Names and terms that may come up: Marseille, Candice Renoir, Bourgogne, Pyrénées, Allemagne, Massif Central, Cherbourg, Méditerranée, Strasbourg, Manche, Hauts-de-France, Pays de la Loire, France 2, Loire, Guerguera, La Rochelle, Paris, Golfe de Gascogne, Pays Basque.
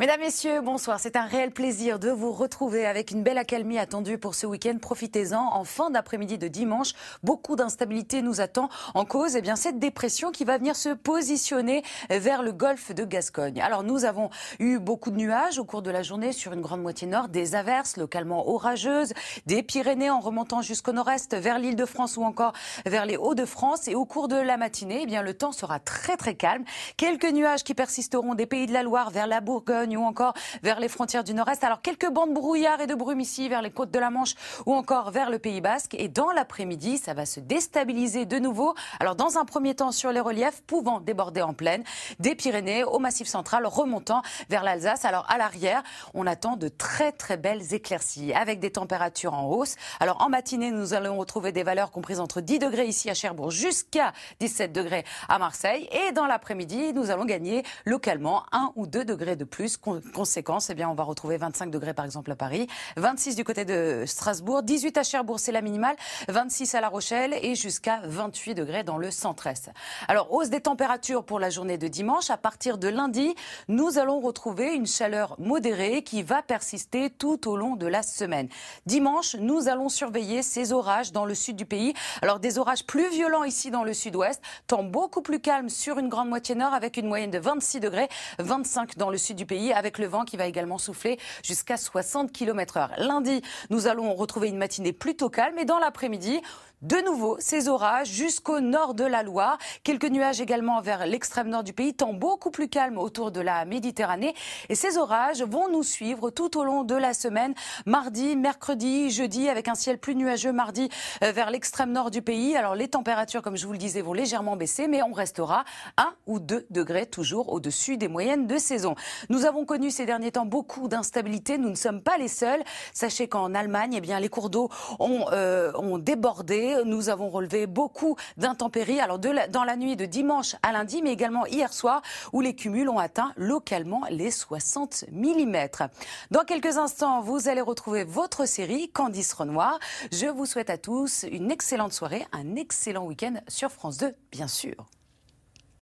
Mesdames, Messieurs, bonsoir. C'est un réel plaisir de vous retrouver avec une belle accalmie attendue pour ce week-end. Profitez-en. En fin d'après-midi de dimanche, beaucoup d'instabilité nous attend en cause. Eh bien, cette dépression qui va venir se positionner vers le golfe de Gascogne. Alors, nous avons eu beaucoup de nuages au cours de la journée sur une grande moitié nord, des averses localement orageuses, des Pyrénées en remontant jusqu'au nord-est, vers l'île de France ou encore vers les Hauts-de-France. Et au cours de la matinée, eh bien, le temps sera très, très calme. Quelques nuages qui persisteront des Pays de la Loire vers la Bourgogne, ou encore vers les frontières du Nord-Est. Alors quelques bancs de brouillard et de brume ici vers les côtes de la Manche ou encore vers le Pays Basque. Et dans l'après-midi, ça va se déstabiliser de nouveau. Alors dans un premier temps sur les reliefs pouvant déborder en plaine des Pyrénées au Massif Central remontant vers l'Alsace. Alors à l'arrière, on attend de très très belles éclaircies avec des températures en hausse. Alors en matinée, nous allons retrouver des valeurs comprises entre 10 degrés ici à Cherbourg jusqu'à 17 degrés à Marseille. Et dans l'après-midi, nous allons gagner localement 1 ou 2 degrés de plus. Conséquence, eh bien, on va retrouver 25 degrés par exemple à Paris, 26 du côté de Strasbourg, 18 à Cherbourg, c'est la minimale, 26 à La Rochelle et jusqu'à 28 degrés dans le centre-est. Alors, hausse des températures pour la journée de dimanche. À partir de lundi, nous allons retrouver une chaleur modérée qui va persister tout au long de la semaine. Dimanche, nous allons surveiller ces orages dans le sud du pays. Alors, des orages plus violents ici dans le sud-ouest, temps beaucoup plus calme sur une grande moitié nord avec une moyenne de 26 degrés, 25 dans le sud du pays, avec le vent qui va également souffler jusqu'à 60 km/h. Lundi, nous allons retrouver une matinée plutôt calme et dans l'après-midi, de nouveau ces orages jusqu'au nord de la Loire. Quelques nuages également vers l'extrême nord du pays, temps beaucoup plus calme autour de la Méditerranée. Et ces orages vont nous suivre tout au long de la semaine, mardi, mercredi, jeudi, avec un ciel plus nuageux mardi vers l'extrême nord du pays. Alors les températures, comme je vous le disais, vont légèrement baisser, mais on restera 1 ou 2 degrés toujours au-dessus des moyennes de saison. Nous avons connu ces derniers temps beaucoup d'instabilité. Nous ne sommes pas les seuls. Sachez qu'en Allemagne, eh bien, les cours d'eau ont débordé. Nous avons relevé beaucoup d'intempéries. Alors dans la nuit de dimanche à lundi, mais également hier soir, où les cumuls ont atteint localement les 60 mm. Dans quelques instants, vous allez retrouver votre série Candice Renoir. Je vous souhaite à tous une excellente soirée, un excellent week-end sur France 2, bien sûr.